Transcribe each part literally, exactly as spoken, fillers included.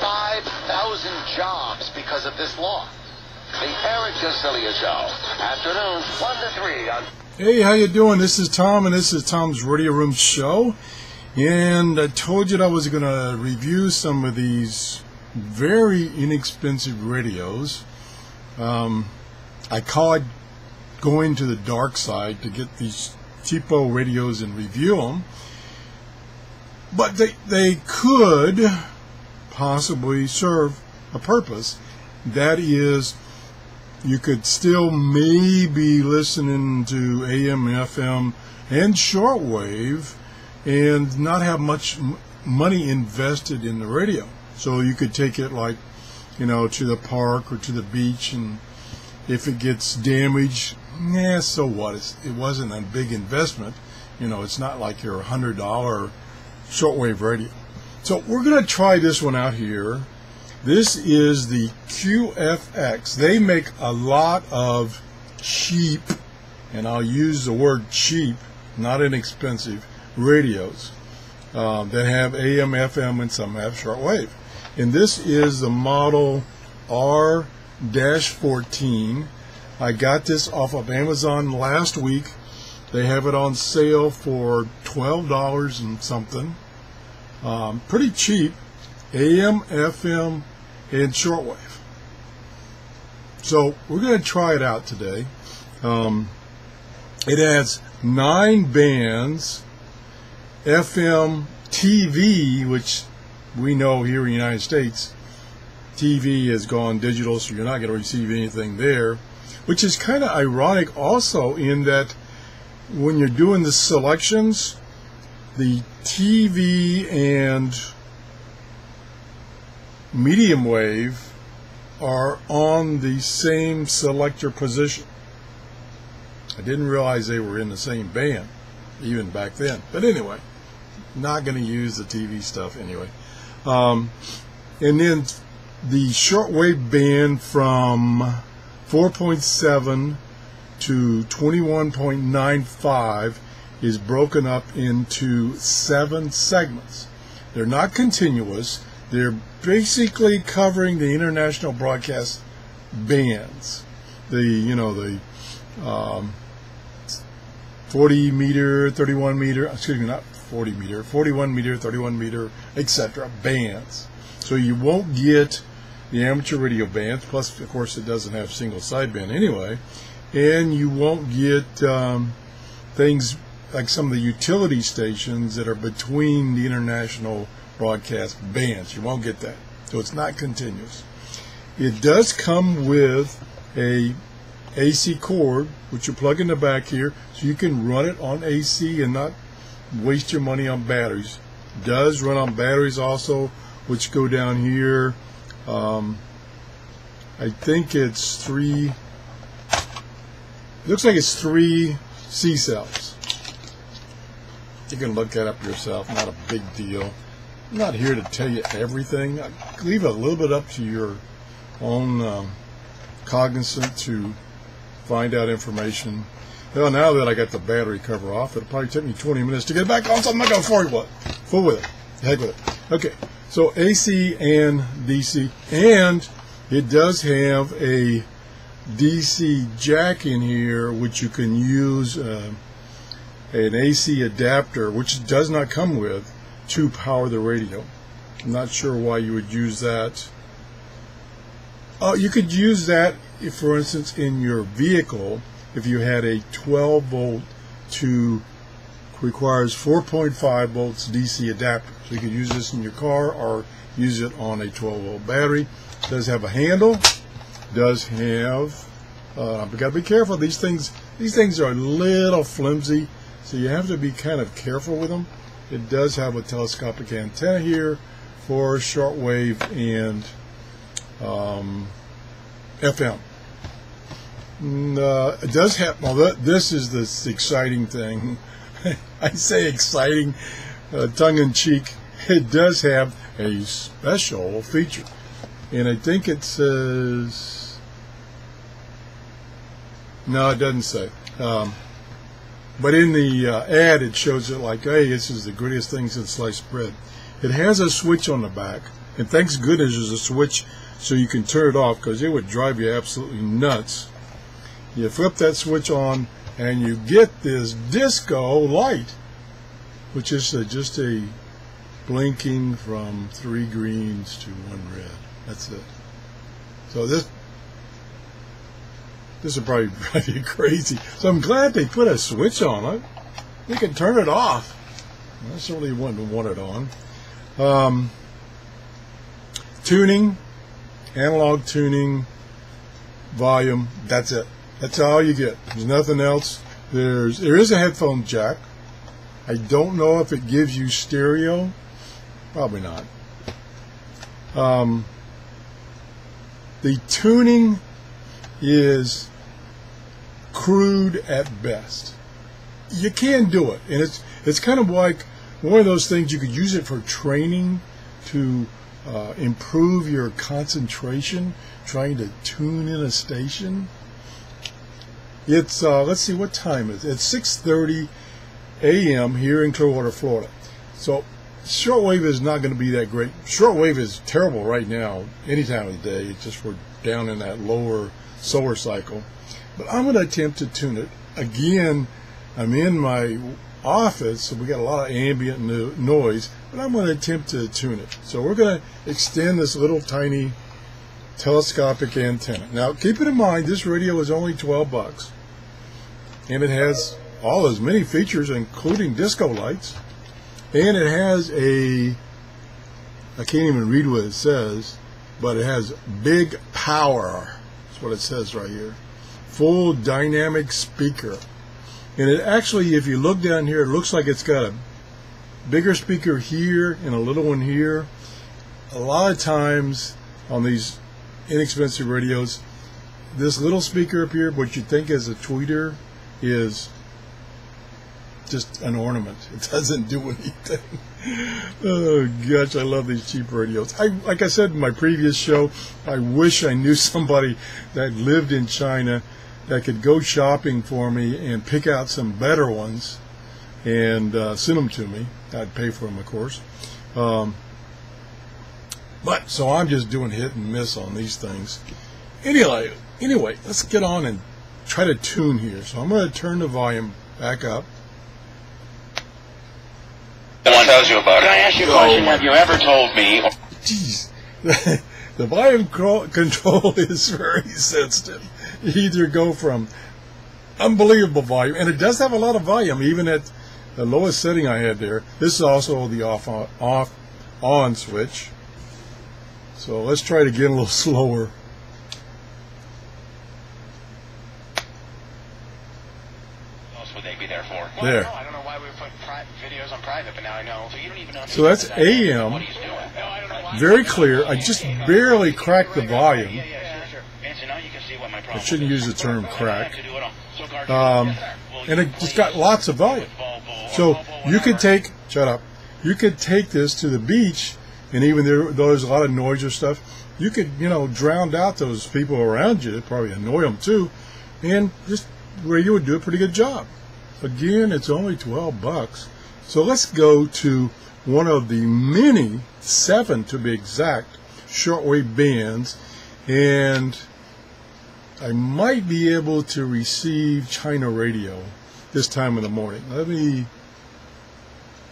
five thousand jobs because of this law. The Eric Justelia Show, afternoons one to three on... Hey, how you doing? This is Tom, and this is Tom's Radio Room Show. And I told you that I was going to review some of these very inexpensive radios. Um, I call it going to the dark side to get these cheapo radios and review them. But they, they could... possibly serve a purpose. That is, you could still maybe listen to A M, F M, and shortwave and not have much money invested in the radio. So you could take it, like, you know, to the park or to the beach, and if it gets damaged, yeah, so what? It's, it wasn't a big investment. You know, it's not like your one hundred dollar shortwave radio. So we're going to try this one out here. This is the Q F X. They make a lot of cheap, and I'll use the word cheap, not inexpensive, radios uh, that have A M, F M, and some have shortwave. And this is the model R fourteen. I got this off of Amazon last week. They have it on sale for twelve dollars and something. Um, pretty cheap, A M, F M, and shortwave. So we're going to try it out today. Um, it has nine bands, F M, T V, which we know here in the United States, T V has gone digital, so you're not going to receive anything there, which is kind of ironic also in that when you're doing the selections, the T V and medium wave are on the same selector position. I didn't realize they were in the same band, even back then. But anyway, not going to use the T V stuff anyway. Um, and then the shortwave band from four point seven to twenty-one point nine five is broken up into seven segments. They're not continuous. They're basically covering the international broadcast bands. The, you know, the um, forty meter, thirty-one meter, excuse me, not forty meter, forty-one meter, thirty-one meter, et cetera bands. So you won't get the amateur radio bands, plus, of course, it doesn't have single sideband anyway, and you won't get um, things like some of the utility stations that are between the international broadcast bands. You won't get that. So it's not continuous. It does come with a A C cord, which you plug in the back here, so you can run it on A C and not waste your money on batteries. It does run on batteries also, which go down here. Um, I think it's three, looks like it's three C cells. You can look that up yourself, not a big deal. I'm not here to tell you everything. I leave it a little bit up to your own um, cognizance to find out information. Well, now that I got the battery cover off, it'll probably take me twenty minutes to get it back on, so I'm not going to fool with it. Fool with it. Heck with it. Okay, so A C and D C, and it does have a D C jack in here, which you can use... Uh, an A C adapter, which does not come with, to power the radio. I'm not sure why you would use that. Uh, you could use that, if, for instance, in your vehicle, if you had a twelve volt to requires four point five volts D C adapter. So you could use this in your car or use it on a twelve volt battery. It does have a handle. Does have. Uh, I've got to be careful. These things. These things are a little flimsy. So you have to be kind of careful with them. It does have a telescopic antenna here for shortwave and um, F M. And, uh, it does have, well, this is the exciting thing. I say exciting, uh, tongue-in-cheek. It does have a special feature. And I think it says, no, it doesn't say. Um, But in the uh, ad, it shows it like, hey, this is the greatest thing since sliced bread. It has a switch on the back And thanks goodness there's a switch so you can turn it off, because it would drive you absolutely nuts. You flip that switch on and you get this disco light, which is a, just a blinking from three greens to one red. That's it. So this this would probably drive you crazy. So I'm glad they put a switch on it. They can turn it off. I certainly wouldn't want it on. Um, tuning, analog tuning, volume. That's it. That's all you get. There's nothing else. There's there is a headphone jack. I don't know if it gives you stereo. Probably not. Um, the tuning is crude at best. You can do it, and it's it's kind of like one of those things. You could use it for training to uh, improve your concentration, trying to tune in a station. It's uh, let's see, what time is it? It's six thirty a m here in Clearwater, Florida. So shortwave is not going to be that great. Shortwave is terrible right now, any time of the day. It's just we're down in that lower solar cycle. But I'm going to attempt to tune it again. I'm in my office, so we got a lot of ambient no noise, but I'm going to attempt to tune it. So we're going to extend this little tiny telescopic antenna. Now, keep it in mind, this radio is only twelve bucks, and it has all as many features, including disco lights, and it has a, I can't even read what it says, but it has big power. That's what it says right here. Full dynamic speaker. And it actually, if you look down here, it looks like it's got a bigger speaker here and a little one here. A lot of times on these inexpensive radios, this little speaker up here, what you think is a tweeter, is just an ornament. It doesn't do anything. Oh, gosh, I love these cheap radios. I, like I said in my previous show, I wish I knew somebody that lived in China that could go shopping for me and pick out some better ones and uh, send them to me. I'd pay for them, of course. Um, but so I'm just doing hit and miss on these things. Anyway, anyway, let's get on and try to tune here. So I'm going to turn the volume back up. One tells you about it. Can I ask you a question? Have you ever told me? Jeez, the volume control is very sensitive. You either go from unbelievable volume, and it does have a lot of volume, even at the lowest setting I had there. This is also the off on, off on switch. So let's try it again a little slower. What else would they be there for? Well, there. No, I don't know why we put pri videos on private, but now I know. So you don't even know. So that's A M. What are you doing? No, I don't know why. Very clear. I just barely cracked the volume. Yeah, yeah, yeah. I shouldn't use the term crack. Um, and it just got lots of volume. So you could take, shut up, you could take this to the beach, and even there, though there's a lot of noise or stuff, you could, you know, drown out those people around you. It'd probably annoy them too. And this radio would do a pretty good job. Again, it's only twelve bucks. So let's go to one of the many, seven to be exact, shortwave bands, and I might be able to receive China radio this time in the morning. Let me,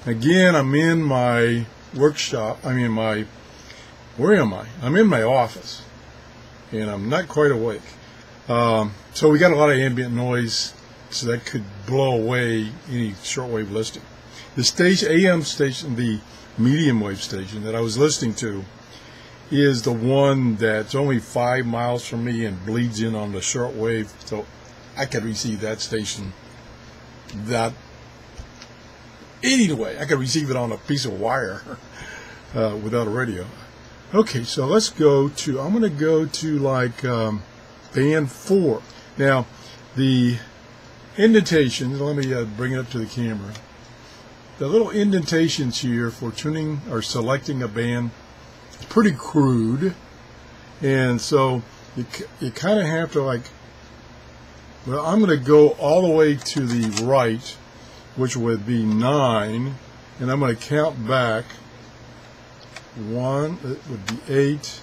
again, I'm in my workshop. I mean, my, where am I? I'm in my office, and I'm not quite awake. Um, so we got a lot of ambient noise, so that could blow away any shortwave listing. The station, A M station, the medium wave station that I was listening to, is the one that's only five miles from me and bleeds in on the short wave, so I could receive that station. That anyway, I could receive it on a piece of wire uh, without a radio. Okay, so let's go to. I'm going to go to like um, band four. Now, the indentations. Let me uh, bring it up to the camera. The little indentations here for tuning or selecting a band. It's pretty crude, and so you, you kind of have to like, well, I'm going to go all the way to the right, which would be nine, and I'm going to count back one, it would be eight,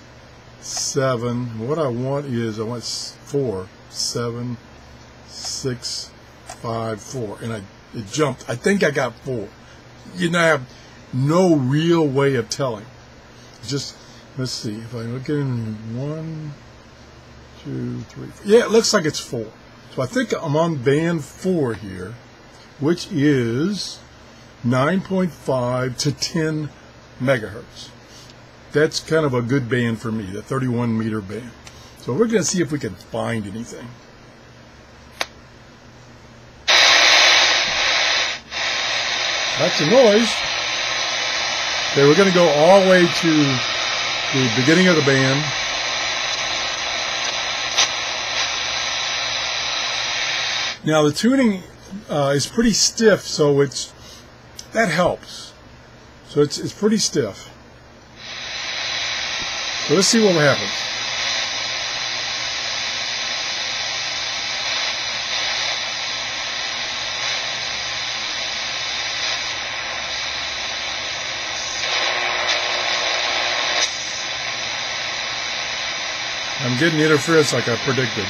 seven. What I want is, I want four, seven, six, five, four. And I, it jumped. I think I got four. You know, I have no real way of telling. Just, let's see, if I look in one, two, three, four. Yeah, it looks like it's four. So I think I'm on band four here, which is nine point five to ten megahertz. That's kind of a good band for me, the thirty-one meter band. So we're going to see if we can find anything. That's a noise. Okay, we're going to go all the way to the beginning of the band. Now the tuning uh, is pretty stiff, so it's that helps. So it's it's pretty stiff. So let's see what happens. I'm getting interference like I predicted.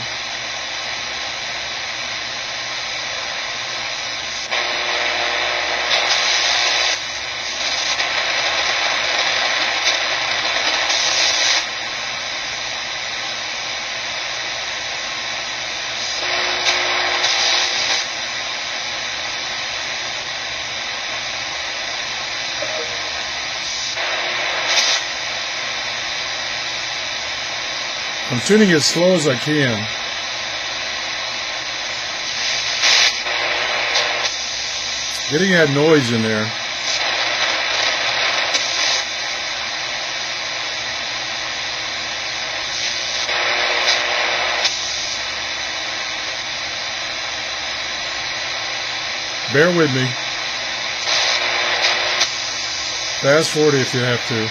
I'm tuning as slow as I can. Getting that noise in there. Bear with me. Fast forward if you have to.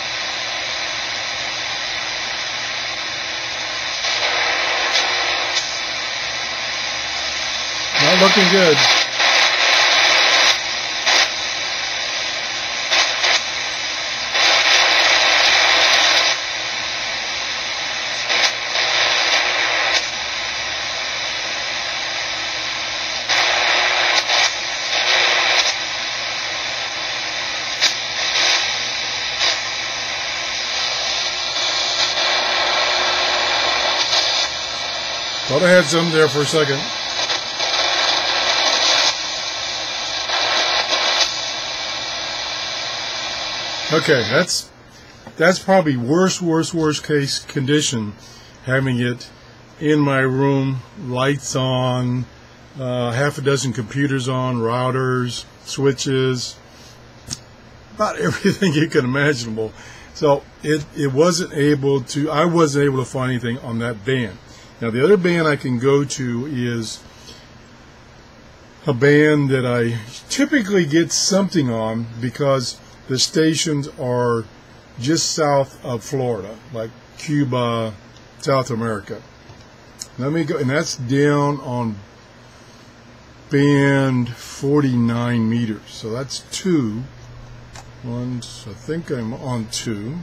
Looking good. Thought I had some there for a second. Okay, that's that's probably worst, worst, worst case condition, having it in my room, lights on, uh, half a dozen computers on, routers, switches, about everything you can imaginable. So it, it wasn't able to, I wasn't able to find anything on that band. Now the other band I can go to is a band that I typically get something on because the stations are just south of Florida, like Cuba, South America. Let me go, and that's down on band forty-nine meters. So that's two. One, I think I'm on two.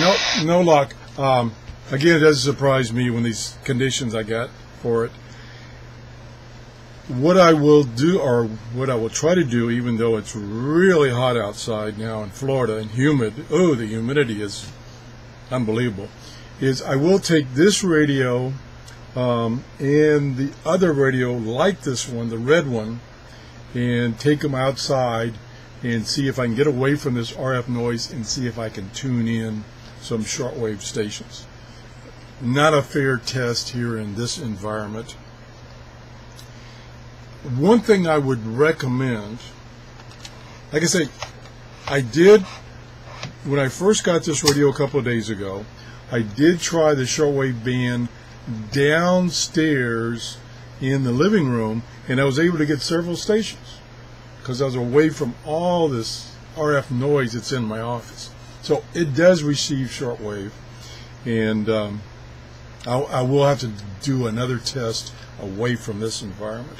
No, no luck. Um, again, it does surprise me when these conditions I got for it. What I will do, or what I will try to do, even though it's really hot outside now in Florida and humid, oh, the humidity is unbelievable, is I will take this radio um, and the other radio like this one, the red one, and take them outside and see if I can get away from this R F noise and see if I can tune in some shortwave stations. Not a fair test here in this environment. One thing I would recommend, like I say, I did when I first got this radio a couple of days ago, I did try the shortwave band downstairs in the living room, and I was able to get several stations because I was away from all this R F noise that's in my office. So it does receive shortwave, and um, I, I will have to do another test away from this environment.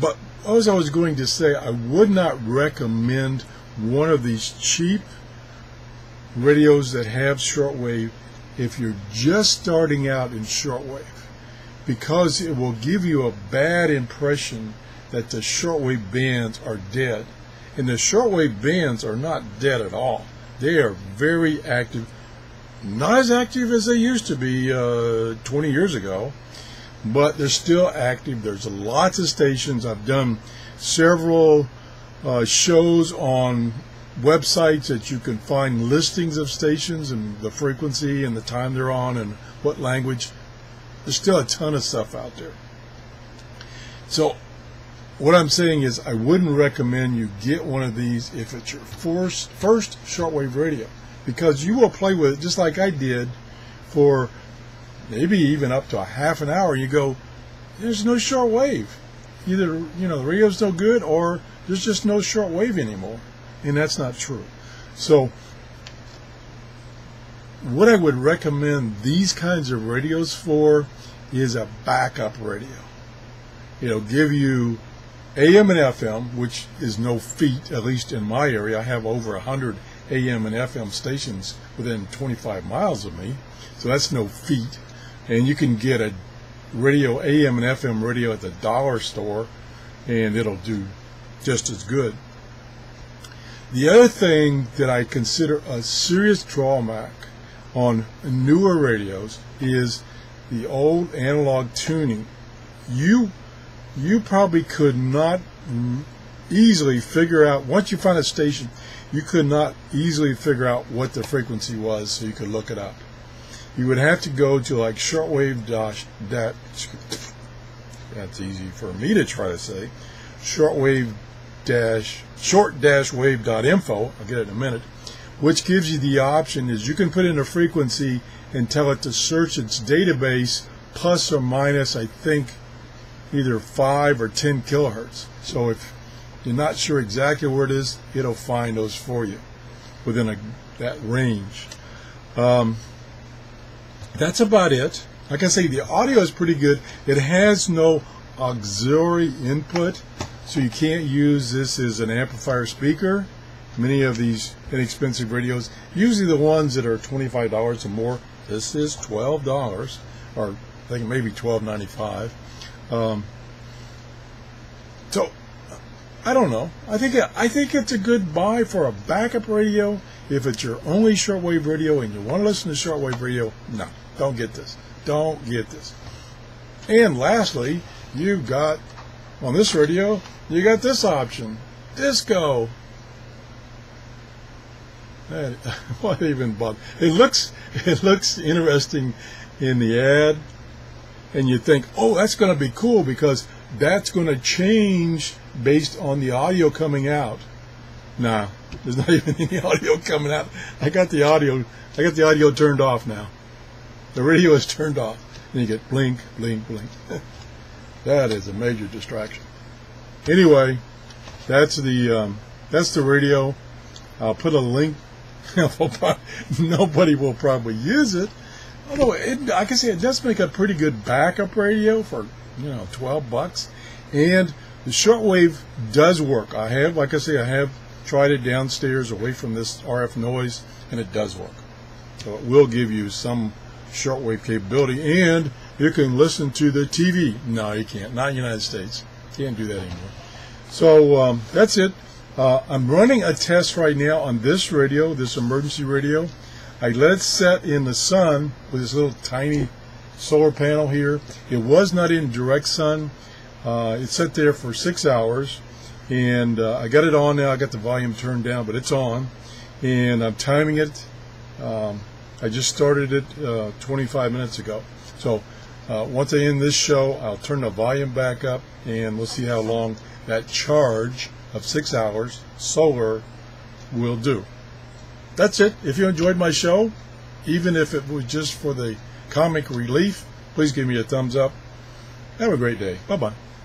But as I was going to say, I would not recommend one of these cheap radios that have shortwave if you're just starting out in shortwave, because it will give you a bad impression that the shortwave bands are dead. And the shortwave bands are not dead at all. They are very active, not as active as they used to be uh, twenty years ago, but they're still active. There's lots of stations. I've done several uh, shows on websites that you can find listings of stations and the frequency and the time they're on and what language. There's still a ton of stuff out there. So what I'm saying is I wouldn't recommend you get one of these if it's your first, first shortwave radio, because you will play with it just like I did for maybe even up to a half an hour. You go, there's no shortwave. Either, you know, the radio's no good, or there's just no shortwave anymore. And that's not true. So what I would recommend these kinds of radios for is a backup radio. It'll give you A M and F M, which is no feat, at least in my area. I have over one hundred A M and F M stations within twenty-five miles of me, so that's no feat. And you can get a radio, A M and F M radio, at the dollar store, and it'll do just as good. The other thing that I consider a serious drawback on newer radios is the old analog tuning. You, you probably could not easily figure out, once you find a station, you could not easily figure out what the frequency was so you could look it up. You would have to go to like shortwave dash that, that's easy for me to try to say, shortwave dash short dash wave dot info, I'll get it in a minute, which gives you the option is you can put in a frequency and tell it to search its database plus or minus, I think, either five or ten kilohertz. So if you're not sure exactly where it is, it'll find those for you within a, that range. Um, that's about it. Like I say, the audio is pretty good. It has no auxiliary input, so you can't use this as an amplifier speaker. Many of these inexpensive radios, usually the ones that are twenty-five dollars or more, this is twelve dollars, or I think maybe twelve ninety-five. Um, so I don't know. I think I think it's a good buy for a backup radio. If it's your only shortwave radio and you want to listen to shortwave radio, no, don't get this. Don't get this. And lastly, you've got on this radio, you got this option, disco. What even bother? It looks it looks interesting in the ad, and you think, oh, that's going to be cool because that's going to change based on the audio coming out. Nah, there's not even any audio coming out. I got the audio. I got the audio turned off now. The radio is turned off, and you get blink, blink, blink. That is a major distraction. Anyway, that's the um, that's the radio. I'll put a link. Nobody will probably use it. Although, it, I can say it does make a pretty good backup radio for, you know, twelve bucks. And the shortwave does work. I have, like I say, I have tried it downstairs away from this R F noise, and it does work. So it will give you some shortwave capability. And you can listen to the T V. No, you can't. Not in the United States. Can't do that anymore. So um, that's it. Uh, I'm running a test right now on this radio, this emergency radio. I let it set in the sun with this little tiny solar panel here. It was not in direct sun. Uh, it sat there for six hours, and uh, I got it on now. I got the volume turned down, but it's on, and I'm timing it. Um, I just started it uh, twenty-five minutes ago. So uh, once I end this show, I'll turn the volume back up, and we'll see how long that charge of six hours solar will do. that's it. If you enjoyed my show, even if it was just for the comic relief, please give me a thumbs up. Have a great day. Bye-bye.